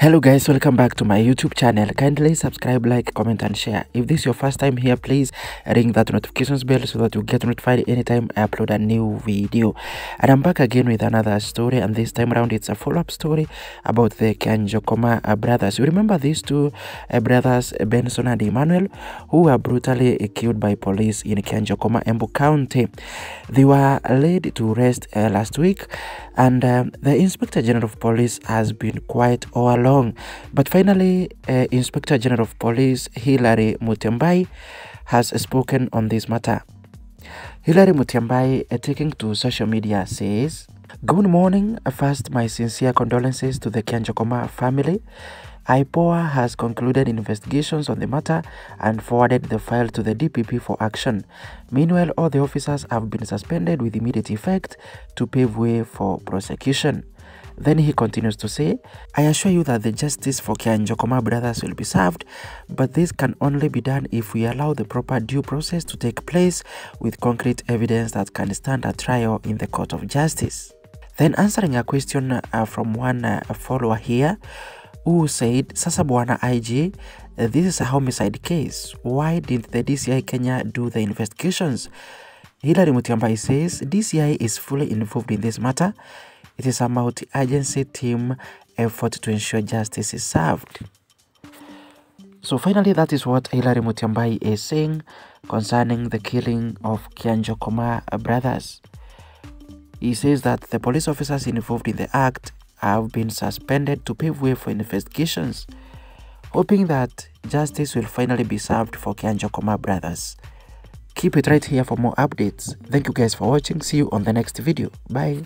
Hello guys, welcome back to my YouTube channel. Kindly subscribe, like, comment and share. If this is your first time here, please ring that notifications bell so that you get notified anytime I upload a new video. And I'm back again with another story, and this time around it's a follow-up story about the Kianjokoma brothers. You remember these two brothers, Benson and Emmanuel, who were brutally killed by police in Kianjokoma, Embu County. They were laid to rest last week, and the Inspector General of Police has been quite overlooked. But finally, Inspector General of Police Hilary Mutyambai has spoken on this matter. Hilary Mutyambai, taking to social media, says, "Good morning. First, my sincere condolences to the Kianjokoma family. IPOA has concluded investigations on the matter and forwarded the file to the DPP for action. Meanwhile, all the officers have been suspended with immediate effect to pave way for prosecution." Then he continues to say, "I assure you that the justice for Kianjokoma brothers will be served, but this can only be done if we allow the proper due process to take place with concrete evidence that can stand a trial in the court of justice." Then, answering a question from one follower here, who said, "Sasa Bwana IG, this is a homicide case. Why didn't the DCI Kenya do the investigations?" Hilary Mutyambai says, "DCI is fully involved in this matter. It is a multi-agency team effort to ensure justice is served." So finally, that is what Hilary Mutyambai is saying concerning the killing of Kianjokoma brothers. He says that the police officers involved in the act have been suspended to pave way for investigations, hoping that justice will finally be served for Kianjokoma brothers. Keep it right here for more updates. Thank you guys for watching. See you on the next video. Bye.